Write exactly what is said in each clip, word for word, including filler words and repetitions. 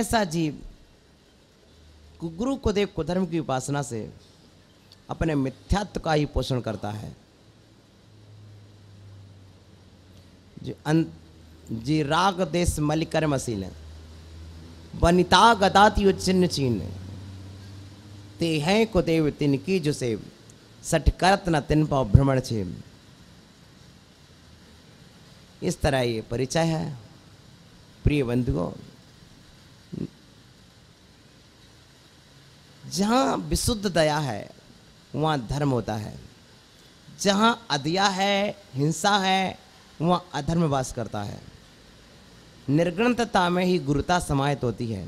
ऐसा जीव गुरु को देव को धर्म की उपासना से अपने मिथ्यात्व का ही पोषण करता है। जी, अं, जी राग देश मलिकर्मशील वनिता गदाति चिन्ह चीन ते हैं को देव तिनकी जो सेव सठ करत न तिन पाव भ्रमण छेव। इस तरह ये परिचय है प्रिय बंधुओं। जहाँ विशुद्ध दया है वहाँ धर्म होता है, जहाँ अदया है हिंसा है वहाँ अधर्म वास करता है। निर्गुणता में ही गुरुता समाहित होती है,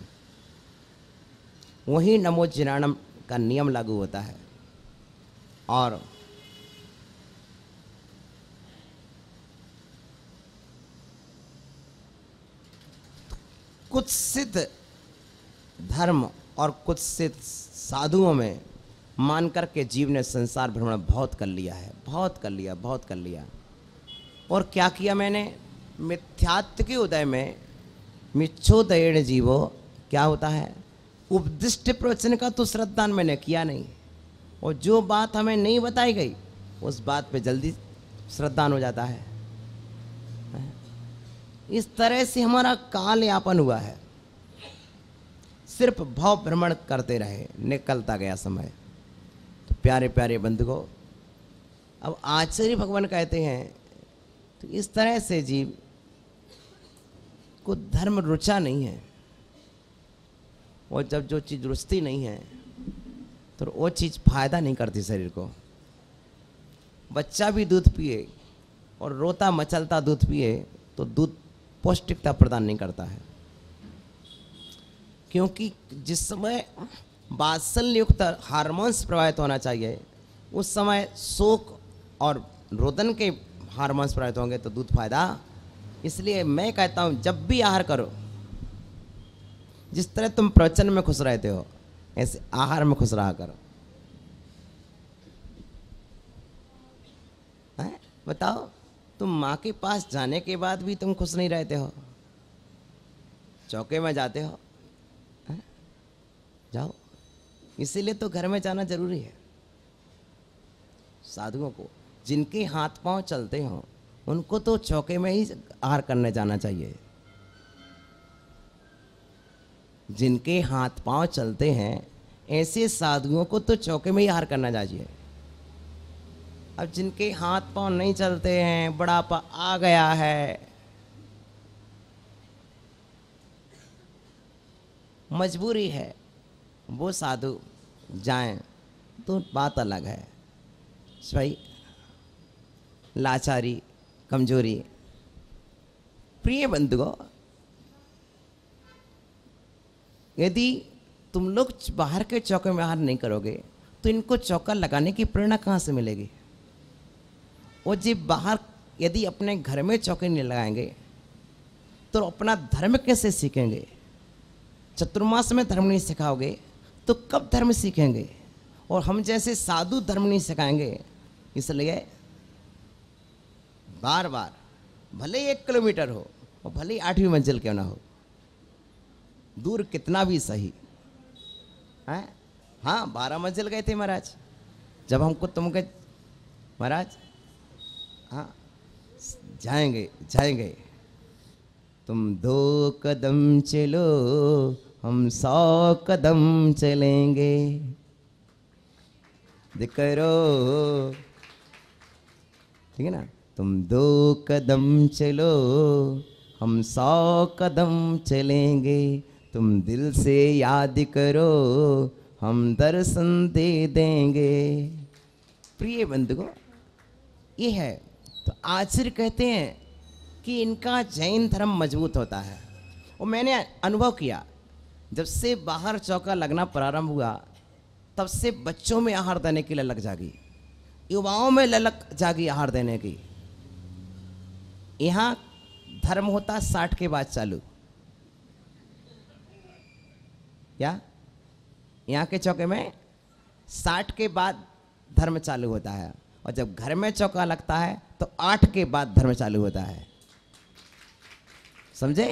वही नमो जिनाणम का नियम लागू होता है। और कुछ सिद्ध धर्म और कुछ सिद्ध साधुओं में मानकर के जीव ने संसार भ्रमण बहुत कर लिया है, बहुत कर लिया बहुत कर लिया और क्या किया मैंने मिथ्यात्व के उदय में मिच्छोदयेण जीवो क्या होता है उपदिष्ट प्रवचन का तो श्रद्धान मैंने किया नहीं, और जो बात हमें नहीं बताई गई उस बात पे जल्दी श्रद्धान हो जाता है। इस तरह से हमारा काल यापन हुआ है, सिर्फ भाव भ्रमण करते रहे, निकलता गया समय। तो प्यारे प्यारे बंधुओं, अब आचार्य भगवान कहते हैं तो इस तरह से जीव को धर्म रुचा नहीं है, और जब जो चीज़ रुचती नहीं है तो वो चीज़ फायदा नहीं करती शरीर को। बच्चा भी दूध पिए और रोता मचलता दूध पिए तो दूध पौष्टिकता प्रदान नहीं करता है, क्योंकि जिस समय वात्सल्ययुक्त हार्मोन्स प्रवाहित होना चाहिए उस समय शोक और रोदन के हार्मोन्स प्रवाहित होंगे तो दूध फायदा। इसलिए मैं कहता हूँ जब भी आहार करो, जिस तरह तुम प्रवचन में खुश रहते हो ऐसे आहार में खुश रहा करो। है? बताओ तुम माँ के पास जाने के बाद भी तुम खुश नहीं रहते हो, चौके में जाते हो जाओ, इसीलिए तो घर में जाना जरूरी है। साधुओं को जिनके हाथ पांव चलते हों उनको तो चौके में ही आहार करने जाना चाहिए, जिनके हाथ पांव चलते हैं ऐसे साधुओं को तो चौके में ही आहार करना चाहिए। अब जिनके हाथ पांव नहीं चलते हैं, बुढ़ापा आ गया है, मजबूरी है, वो साधु जाएं तो बात अलग है भाई, लाचारी कमजोरी। प्रिय बंधुओं, यदि तुम लोग बाहर के चौके में आहार नहीं करोगे तो इनको चौका लगाने की प्रेरणा कहाँ से मिलेगी। और जी बाहर यदि अपने घर में चौके नहीं लगाएंगे तो अपना धर्म कैसे सीखेंगे। चतुर्मास में धर्म नहीं सिखाओगे तो कब धर्म सीखेंगे, और हम जैसे साधु धर्म नहीं सिखाएंगे। इसलिए बार बार भले एक किलोमीटर हो और भले आठवीं मंजिल क्यों ना हो, दूर कितना भी सही है। हाँ बारह मंजिल गए थे महाराज, जब हमको तुम गए महाराज, हाँ जाएंगे जाएंगे, तुम दो कदम चलो हम सौ कदम चलेंगे, दिकरो ठीक है ना। तुम दो कदम चलो हम सौ कदम चलेंगे, तुम दिल से याद करो हम दर्शन दे देंगे। प्रिय बंधुओं, ये है तो आचार्य कहते हैं कि इनका जैन धर्म मजबूत होता है। और मैंने अनुभव किया जब से बाहर चौका लगना प्रारंभ हुआ तब से बच्चों में आहार देने की ललक जागी, युवाओं में ललक जागी आहार देने की। यहाँ धर्म होता साठ के बाद चालू, क्या यहाँ के चौके में साठ के बाद धर्म चालू होता है, और जब घर में चौका लगता है तो आठ के बाद धर्म चालू होता है, समझे।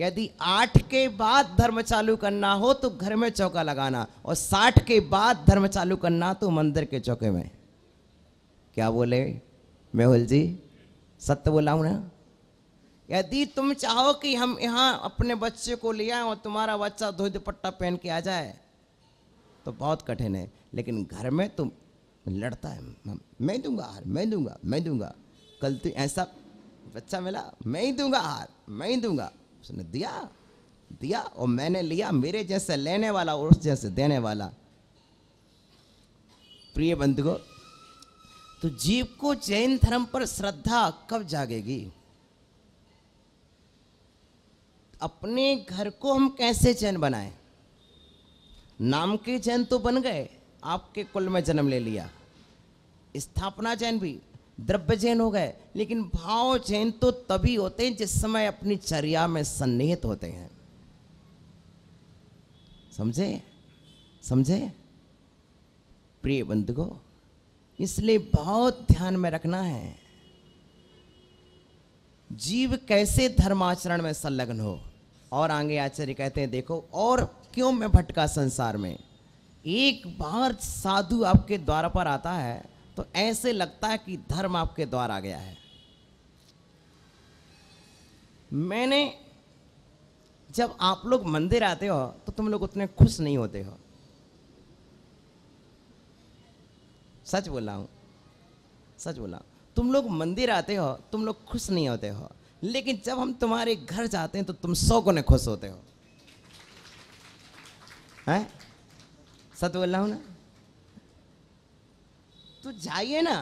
यदि आठ के बाद धर्म चालू करना हो तो घर में चौका लगाना, और साठ के बाद धर्म चालू करना तो मंदिर के चौके में। क्या बोले मेहुल जी, सत्य बोला हूँ ना? यदि तुम चाहो कि हम यहाँ अपने बच्चे को ले आए और तुम्हारा बच्चा धोती दुपट्टा पहन के आ जाए तो बहुत कठिन है, लेकिन घर में तुम लड़ता है, मैं दूंगा हार, मैं दूंगा, मैं दूंगा। कल तो ऐसा बच्चा मिला, मैं ही दूंगा हार, मैं ही दूंगा। उसने दिया दिया और मैंने लिया, मेरे जैसे लेने वाला और उस जैसे देने वाला। प्रिय बंधुओं, तो जीव को जैन धर्म पर श्रद्धा कब जागेगी? अपने घर को हम कैसे जैन बनाएं? नाम के जैन तो बन गए, आपके कुल में जन्म ले लिया, स्थापना जैन भी, द्रव्य जैन हो गए, लेकिन भाव जैन तो तभी होते हैं जिस समय अपनी चर्या में सन्निहित होते हैं। समझे समझे प्रिय बंधुओं, इसलिए बहुत ध्यान में रखना है जीव कैसे धर्माचरण में संलग्न हो। और आगे आचार्य कहते हैं, देखो और क्यों मैं भटका संसार में। एक बार साधु आपके द्वार पर आता है तो ऐसे लगता है कि धर्म आपके द्वार आ गया है। मैंने जब आप लोग मंदिर आते हो तो तुम लोग उतने खुश नहीं होते हो, सच बोला हूँ, सच बोला। तुम लोग मंदिर आते हो, तुम लोग खुश नहीं होते हो, लेकिन जब हम तुम्हारे घर जाते हैं तो तुम सौ गुने खुश होते हो, हैं? सच बोला हूँ ना? तो जाइए ना,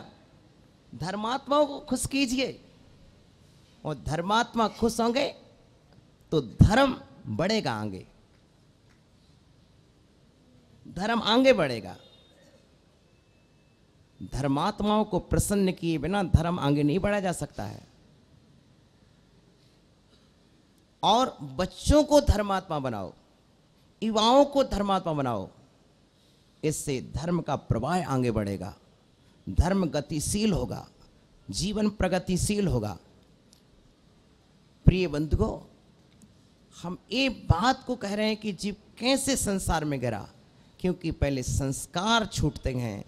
धर्मात्माओं को खुश कीजिए, और धर्मात्मा खुश होंगे तो धर्म बढ़ेगा आगे, धर्म आगे बढ़ेगा। धर्मात्माओं को प्रसन्न किए बिना धर्म आगे नहीं बढ़ा जा सकता है। और बच्चों को धर्मात्मा बनाओ, युवाओं को धर्मात्मा बनाओ, इससे धर्म का प्रवाह आगे बढ़ेगा, धर्म गतिशील होगा, जीवन प्रगतिशील होगा। प्रिय बंधुओं, हम ये बात को कह रहे हैं कि जीव कैसे संसार में गिरा, क्योंकि पहले संस्कार छूटते हैं।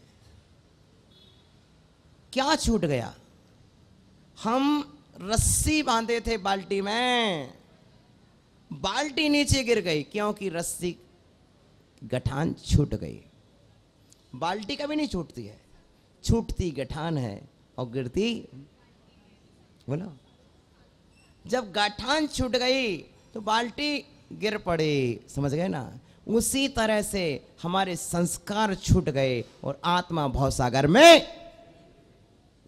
क्या छूट गया? हम रस्सी बांधे थे बाल्टी में, बाल्टी नीचे गिर गई क्योंकि रस्सी गठान छूट गई। बाल्टी कभी नहीं छूटती है, छूटती गठान है और गिरती, बोलो। जब गठान छूट गई तो बाल्टी गिर पड़ी, समझ गए ना? उसी तरह से हमारे संस्कार छूट गए और आत्मा भवसागर में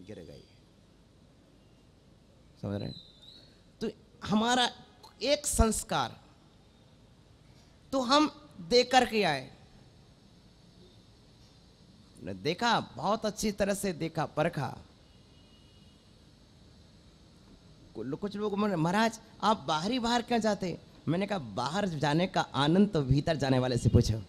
गिर गई, समझ रहे? तो हमारा एक संस्कार तो हम देकर के आए, देखा, बहुत अच्छी तरह से देखा परखा। कुछ लोग महाराज आप बाहर ही बाहर क्यों जाते? मैंने कहा बाहर जाने का आनंद तो भीतर जाने वाले से पूछो।